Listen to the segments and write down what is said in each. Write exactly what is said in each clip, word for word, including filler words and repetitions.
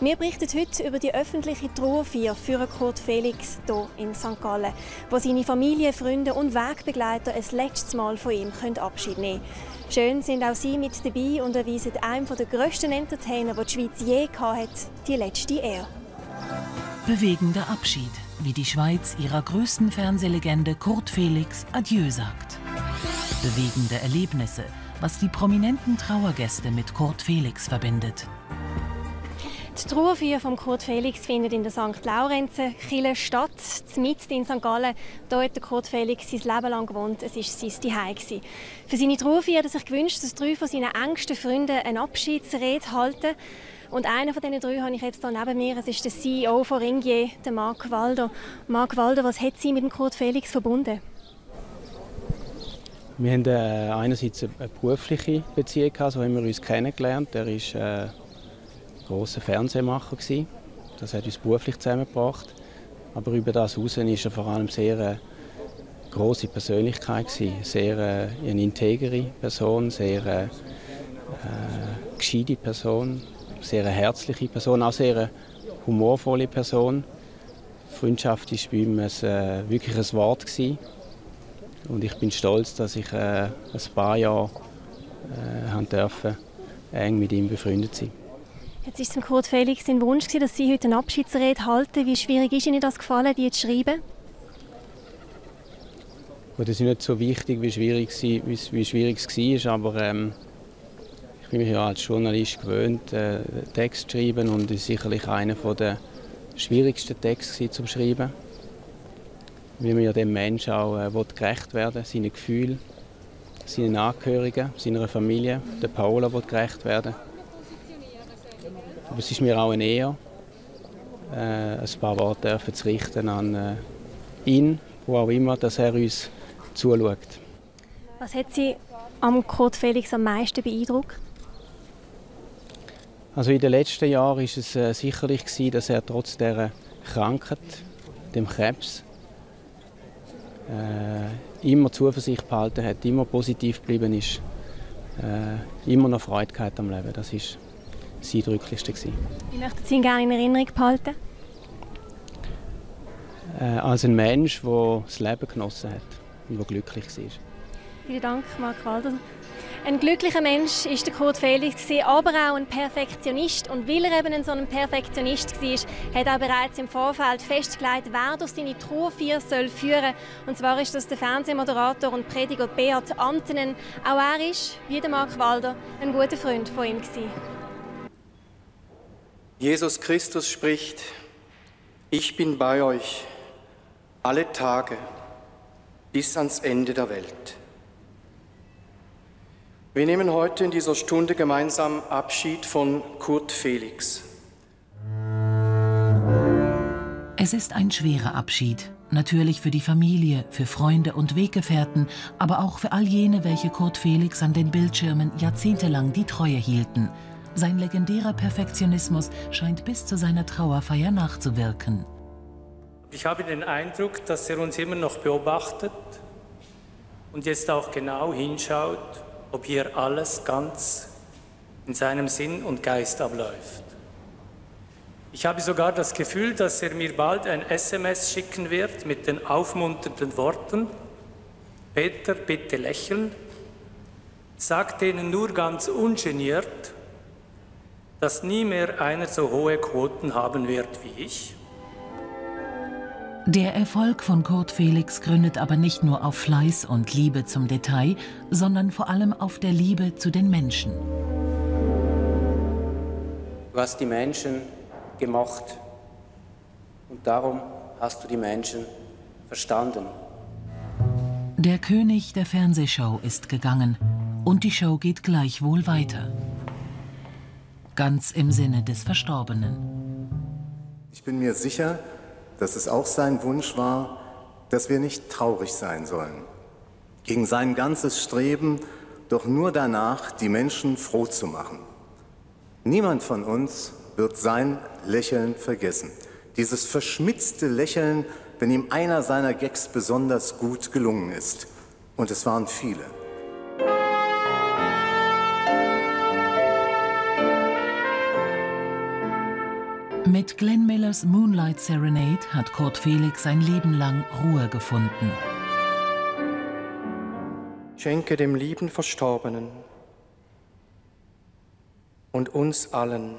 Wir berichten heute über die öffentliche Trauerfeier für Kurt Felix hier in Sankt Gallen, wo seine Familie, Freunde und Wegbegleiter ein letztes Mal von ihm Abschied nehmen können. Schön sind auch Sie mit dabei und erweisen einem der grössten Entertainer, die die Schweiz je hatte, die letzte Ehre. Bewegender Abschied, wie die Schweiz ihrer größten Fernsehlegende Kurt Felix Adieu sagt. Bewegende Erlebnisse, was die prominenten Trauergäste mit Kurt Felix verbindet. Die Trauerfeier von Kurt Felix findet in der Sankt Laurenzen-Kirche statt, mitten in Sankt Gallen. Hier hat Kurt Felix sein Leben lang gewohnt, es war sein Zuhause. Für seine Trauerfeier hat er sich gewünscht, dass drei von seinen engsten Freunden eine Abschiedsrede halten. Und einer von diesen drei habe ich jetzt hier neben mir, es ist der C E O von Ringier, Marc Walder. Marc Walder, was hat Sie mit dem Kurt Felix verbunden? Wir haben äh, einerseits eine berufliche Beziehung, so haben wir uns kennengelernt. Er ist, äh großer Fernsehmacher gsi. Das hat uns beruflich zusammengebracht. Aber über das hinaus war er vor allem sehr eine grosse Persönlichkeit gsi, sehr äh, eine integere Person, sehr äh, gescheite Person, sehr eine herzliche Person, auch sehr eine humorvolle Person. Freundschaft war bei ihm ein, äh, wirklich ein Wort gsi. Und ich bin stolz, dass ich äh, ein paar Jahre äh, haben dürfen, eng mit ihm befreundet sein. Jetzt ist es Kurt Felix sein Wunsch, dass Sie heute eine Abschiedsrede halten. Wie schwierig ist Ihnen das gefallen, die zu schreiben? Gut, das ist nicht so wichtig, wie schwierig es, wie schwierig es war, aber ähm, ich bin mich ja als Journalist gewöhnt, äh, Text zu schreiben, und es ist sicherlich einer der schwierigsten Texte zum Schreiben. Weil man ja dem Menschen auch äh, gerecht werden will, seinen Gefühlen, seinen Angehörigen, seiner Familie, der Paola will gerecht werden. Aber es ist mir auch eine Ehre, äh, ein paar Worte zu richten an äh, ihn, wo auch immer, dass er uns zuschaut. Was hat Sie am Kurt Felix am meisten beeindruckt? Also in den letzten Jahren war es äh, sicherlich gewesen, dass er trotz dieser Krankheit, dem Krebs, äh, immer Zuversicht behalten hat, immer positiv geblieben ist, äh, immer noch Freude gehabt am Leben. Das ist das Eindrücklichste gewesen. Wie möchten Sie ihn gerne in Erinnerung behalten? Äh, als ein Mensch, der das Leben genossen hat und der glücklich war. Vielen Dank, Marc Walder. Ein glücklicher Mensch war der Kurt Felix, aber auch ein Perfektionist. Und weil er eben so ein Perfektionist war, hat er bereits im Vorfeld festgelegt, wer durch seine Trauerfeier führen soll. Und zwar ist das der Fernsehmoderator und Prediger Beat Antenen. Auch er war, wie der Marc Walder, ein guter Freund von ihm. Jesus Christus spricht: Ich bin bei euch alle Tage bis ans Ende der Welt. Wir nehmen heute in dieser Stunde gemeinsam Abschied von Kurt Felix. Es ist ein schwerer Abschied, natürlich für die Familie, für Freunde und Weggefährten, aber auch für all jene, welche Kurt Felix an den Bildschirmen jahrzehntelang die Treue hielten. Sein legendärer Perfektionismus scheint bis zu seiner Trauerfeier nachzuwirken. Ich habe den Eindruck, dass er uns immer noch beobachtet und jetzt auch genau hinschaut, ob hier alles ganz in seinem Sinn und Geist abläuft. Ich habe sogar das Gefühl, dass er mir bald ein S M S schicken wird mit den aufmunternden Worten: Peter, bitte lächeln. Sag denen nur ganz ungeniert, dass nie mehr einer so hohe Quoten haben wird wie ich. Der Erfolg von Kurt Felix gründet aber nicht nur auf Fleiß und Liebe zum Detail, sondern vor allem auf der Liebe zu den Menschen. Du hast die Menschen gemacht und darum hast du die Menschen verstanden. Der König der Fernsehshow ist gegangen und die Show geht gleichwohl weiter. Ganz im Sinne des Verstorbenen. Ich bin mir sicher, dass es auch sein Wunsch war, dass wir nicht traurig sein sollen. Gegen sein ganzes Streben, doch nur danach, die Menschen froh zu machen. Niemand von uns wird sein Lächeln vergessen. Dieses verschmitzte Lächeln, wenn ihm einer seiner Gags besonders gut gelungen ist. Und es waren viele. Mit Glenn Millers Moonlight Serenade hat Kurt Felix sein Leben lang Ruhe gefunden. Schenke dem lieben Verstorbenen und uns allen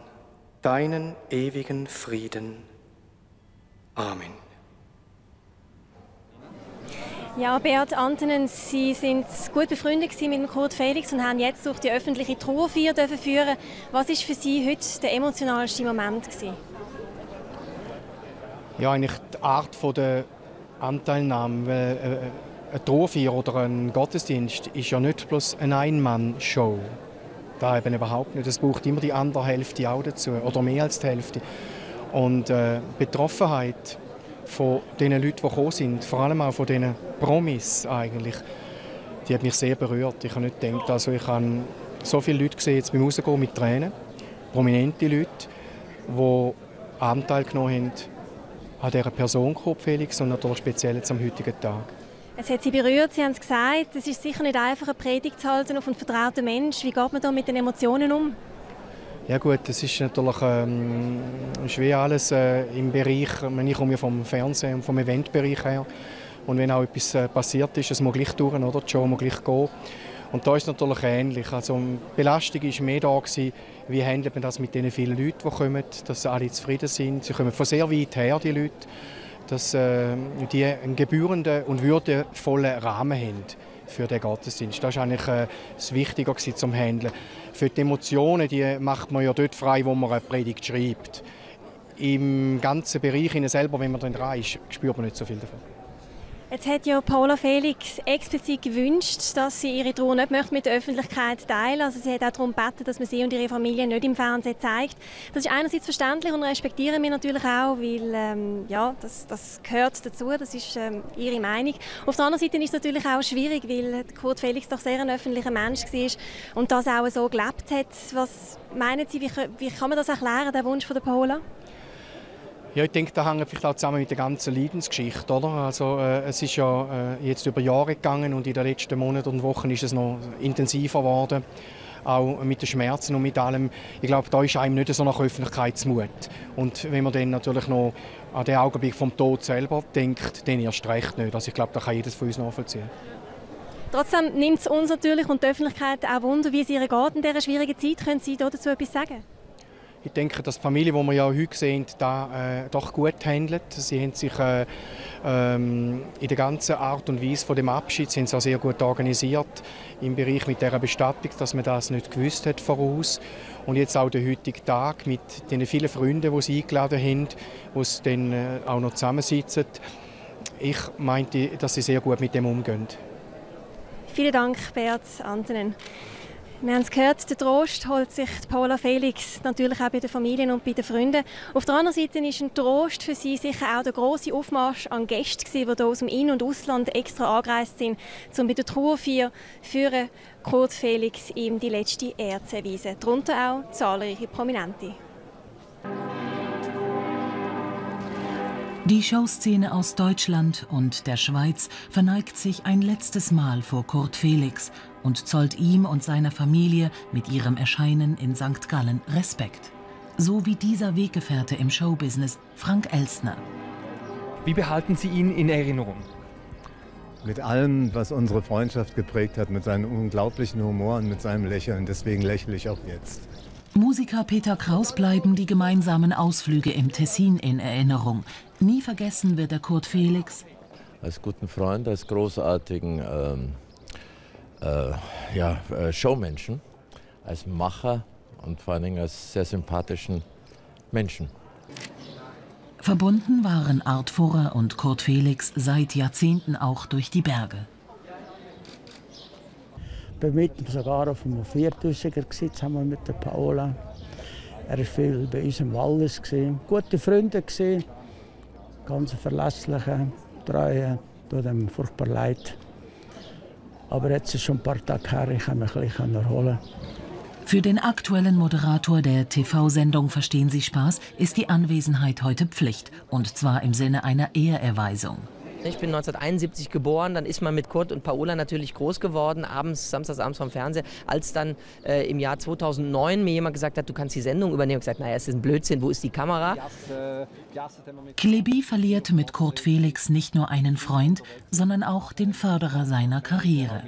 deinen ewigen Frieden. Amen. Ja, Beat Antenen, Sie sind gut befreundet mit Kurt Felix und haben jetzt durch die öffentliche Trauerfeier führen. Was war für Sie heute der emotionalste Moment? Ja, eigentlich die Art der Anteilnahme. Eine Trauerfeier oder ein Gottesdienst ist ja nicht bloß eine Ein-Mann-Show. Da eben überhaupt nicht. Es braucht immer die andere Hälfte auch dazu, oder mehr als die Hälfte. Und äh, die Betroffenheit von den Leuten, die gekommen sind, vor allem auch von diesen Promis eigentlich, die hat mich sehr berührt. Ich habe nicht gedacht, also ich habe so viele Leute gesehen jetzt beim Rausgehen mit Tränen, prominente Leute, die Anteil genommen haben an dieser Person, Kurt Felix, und natürlich speziell jetzt am heutigen Tag. Es hat Sie berührt, Sie haben es gesagt, es ist sicher nicht einfach, eine Predigt zu halten auf einen vertrauten Mensch. Wie geht man da mit den Emotionen um? Ja gut, das ist natürlich ähm, schwer alles äh, im Bereich, ich komme ja vom Fernsehen und vom Eventbereich her, und wenn auch etwas äh, passiert ist, es muss gleich durch, oder? Die Show muss gleich gehen. Und da ist es natürlich ähnlich. Also Belastung war mehr da gewesen, wie handelt man das mit den vielen Leuten, die kommen, dass alle zufrieden sind. Sie kommen von sehr weit her, die Leute, dass äh, die einen gebührenden und würdevollen Rahmen haben für den Gottesdienst. Das war eigentlich äh, das Wichtige zum Handeln. Für die Emotionen, die macht man ja dort frei, wo man eine Predigt schreibt. Im ganzen Bereich in selber, wenn man drin ist, spürt man nicht so viel davon. Jetzt hat ja Paola Felix explizit gewünscht, dass sie ihre Trauer nicht möchte mit der Öffentlichkeit teilen. Also sie hat auch darum gebeten, dass man sie und ihre Familie nicht im Fernsehen zeigt. Das ist einerseits verständlich und respektieren wir natürlich auch, weil ähm, ja, das, das gehört dazu, das ist ähm, ihre Meinung. Auf der anderen Seite ist es natürlich auch schwierig, weil Kurt Felix doch sehr ein öffentlicher Mensch war und das auch so gelebt hat. Was meinen Sie, wie, wie kann man das erklären, den Wunsch von der Paola? Ja, ich denke, das hängt vielleicht auch zusammen mit der ganzen Leidensgeschichte, oder? Also, äh, es ist ja äh, jetzt über Jahre gegangen und in den letzten Monaten und Wochen ist es noch intensiver geworden, auch mit den Schmerzen und mit allem. Ich glaube, da ist einem nicht so nach Öffentlichkeitsmut. Und wenn man dann natürlich noch an den Augenblick vom Tod selber denkt, dann erst recht nicht. Also ich glaube, da kann jedes von uns nachvollziehen. Trotzdem nimmt es uns natürlich und die Öffentlichkeit auch Wunder, wie es ihr geht in dieser schwierigen Zeit. Können Sie dazu etwas sagen? Ich denke, dass die Familie, die wir ja heute sehen, da äh, doch gut handelt. Sie haben sich äh, ähm, in der ganzen Art und Weise von dem Abschied sind sie auch sehr gut organisiert im Bereich mit dieser Bestattung, dass man das nicht gewusst hat voraus. Und jetzt auch der heutige Tag mit den vielen Freunden, die sie eingeladen haben, die sie dann äh, auch noch zusammensitzen. Ich meinte, dass sie sehr gut mit dem umgehen. Vielen Dank, Beat Antenen. Wir haben es gehört, der Trost holt sich Paola Felix natürlich auch bei den Familien und bei den Freunden. Auf der anderen Seite ist ein Trost für sie sicher auch der grosse Aufmarsch an Gästen, die hier aus dem In- und Ausland extra angereist sind, um bei der Trauerfeier für Kurt Felix ihm die letzte Ehre zu erweisen. Darunter auch zahlreiche Prominente. Die Showszene aus Deutschland und der Schweiz verneigt sich ein letztes Mal vor Kurt Felix und zollt ihm und seiner Familie mit ihrem Erscheinen in Sankt Gallen Respekt. So wie dieser Weggefährte im Showbusiness, Frank Elstner. Wie behalten Sie ihn in Erinnerung? Mit allem, was unsere Freundschaft geprägt hat, mit seinem unglaublichen Humor und mit seinem Lächeln. Deswegen lächle ich auch jetzt. Musiker Peter Kraus bleiben die gemeinsamen Ausflüge im Tessin in Erinnerung. Nie vergessen wird der Kurt Felix als guten Freund, als großartigen ähm, äh, ja, Showmenschen, als Macher und vor allen Dingen als sehr sympathischen Menschen. Verbunden waren Art Furrer und Kurt Felix seit Jahrzehnten auch durch die Berge. Ich war mit sogar auf einem Viertausiger gesetzt, haben wir mit der Paola. Er war viel bei uns im Wallis. Gute Freunde gesehen, ganz verlässliche, treue, tut ihm furchtbar leid. Aber jetzt ist schon ein paar Tage her, ich kann mich ein bisschen erholen. Für den aktuellen Moderator der T V-Sendung Verstehen Sie Spaß ist die Anwesenheit heute Pflicht, und zwar im Sinne einer Ehrerweisung. Ich bin neunzehnhunderteinundsiebzig geboren, dann ist man mit Kurt und Paola natürlich groß geworden, abends, samstagsabends vom Fernseher. Als dann äh, im Jahr zweitausendneun mir jemand gesagt hat, du kannst die Sendung übernehmen, ich gesagt, naja, es ist ein Blödsinn, wo ist die Kamera? Kliby verliert mit Kurt Felix nicht nur einen Freund, sondern auch den Förderer seiner Karriere.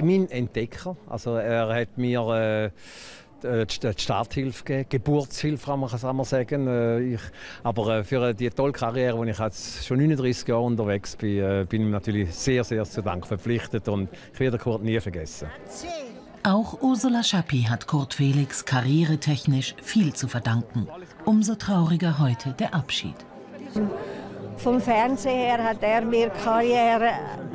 Mein Entdecker, also er hat mir äh, die Starthilfe gegeben, Geburtshilfe, kann man sagen. Ich, aber für die tolle Karriere, die ich jetzt schon neununddreißig Jahre unterwegs bin, bin ich natürlich sehr, sehr zu Dank verpflichtet und ich werde Kurt nie vergessen. Auch Ursula Schappi hat Kurt Felix karrieretechnisch viel zu verdanken. Umso trauriger heute der Abschied. Vom Fernsehen her hat er mir Karriere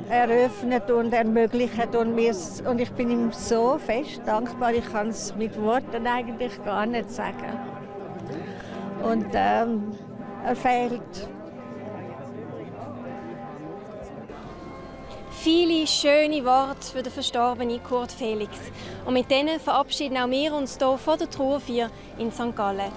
eröffnet und ermöglicht und, mir, und ich bin ihm so fest dankbar, ich kann es mit Worten eigentlich gar nicht sagen. Und ähm, er fehlt. Viele schöne Worte für den verstorbenen Kurt Felix. Und mit denen verabschieden auch wir uns hier vor der Trauerfeier in Sankt Gallen.